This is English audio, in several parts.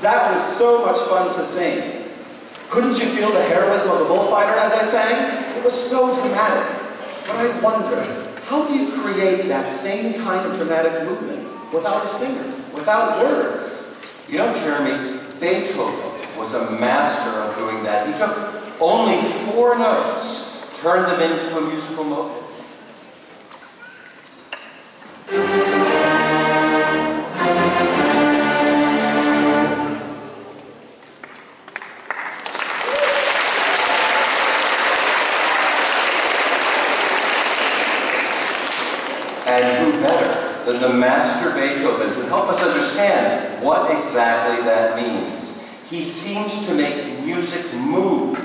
That was so much fun to sing. Couldn't you feel the heroism of the bullfighter as I sang? It was so dramatic. But I wonder, how do you create that same kind of dramatic movement without a singer, without words? You know, Jeremy, Beethoven was a master of doing that. He took only 4 notes, turned them into a musical motive. The master Beethoven to help us understand what exactly that means. He seems to make music move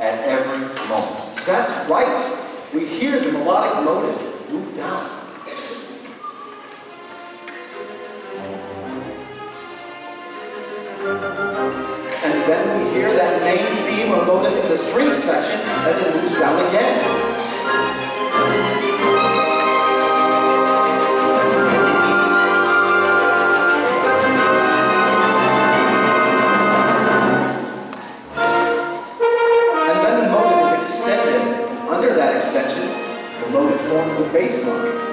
at every moment. That's right. We hear the melodic motive move down. And then we hear that main theme or motive in the string section as it moves down again. Forms a baseline.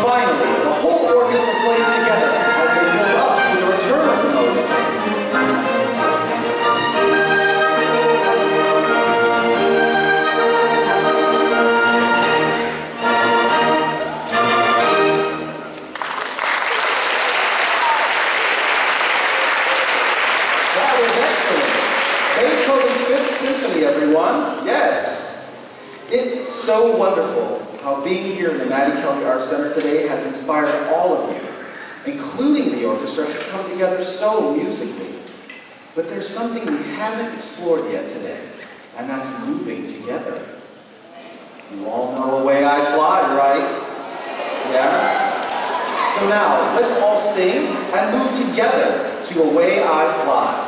Finally, the whole orchestra plays together as they build up to the return of the motive. So wonderful how being here in the Mattie Kelly Arts Center today has inspired all of you, including the orchestra, to come together so musically. But there's something we haven't explored yet today, and that's moving together. You all know A Way I Fly, right? Yeah? So now, let's all sing and move together to A Way I Fly.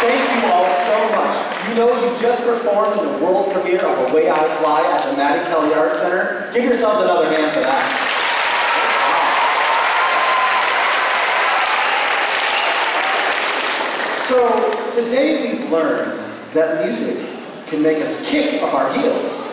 Thank you all so much. You know you just performed in the world premiere of A Way I Fly at the Mattie Kelly Arts Center. Give yourselves another hand for that. So today we've learned that music can make us kick up our heels.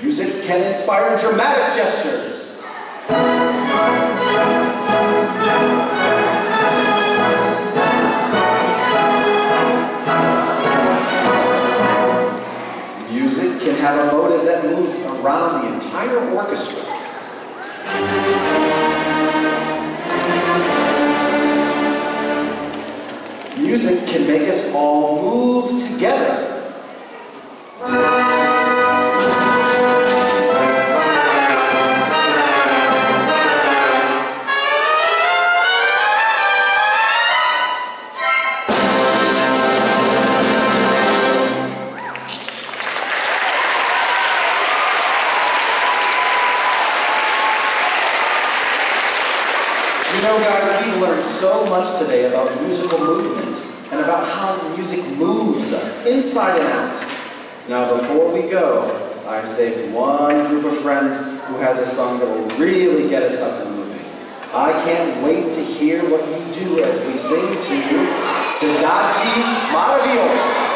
Music can inspire dramatic gestures. Music can have a motive that moves around the entire orchestra. Music can make us all move together. You know, guys, we've learned so much today about musical movement and about how music moves us inside and out. Now, before we go, I've saved one group of friends who has a song that will really get us up and moving. I can't wait to hear what you do as we sing to you, Sidaji Maravilhoso.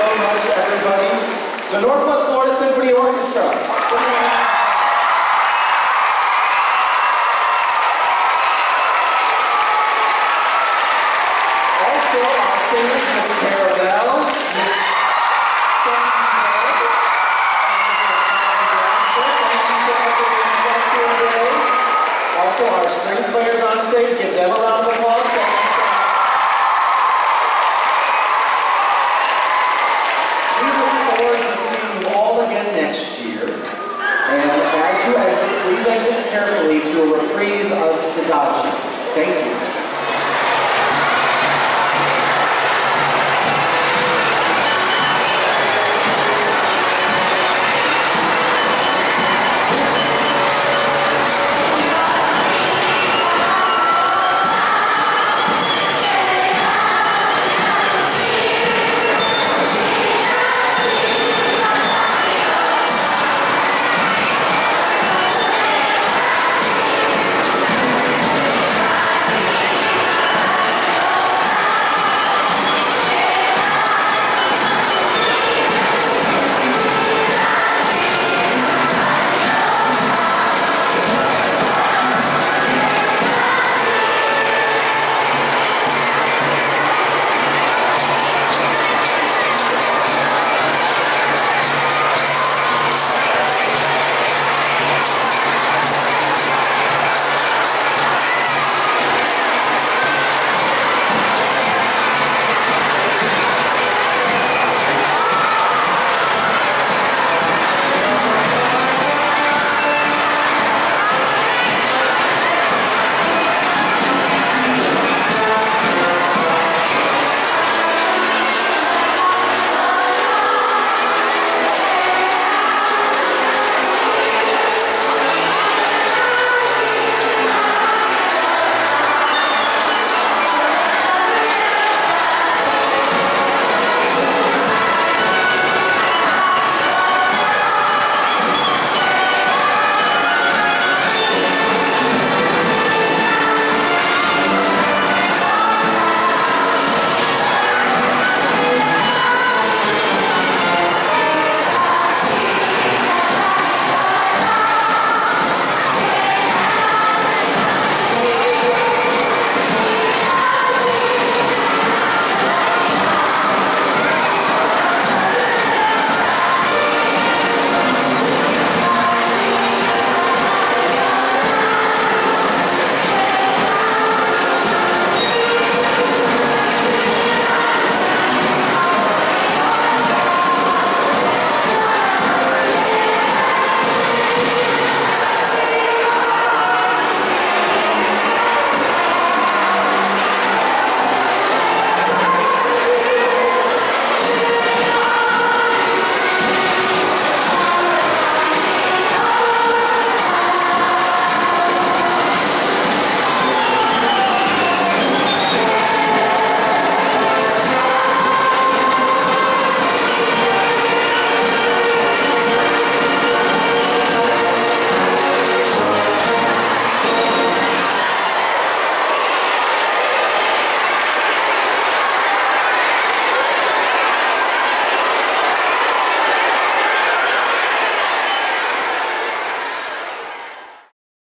so much, everybody. The Northwest Florida Symphony Orchestra. Please exit carefully to a reprise of Sagaji. Thank you.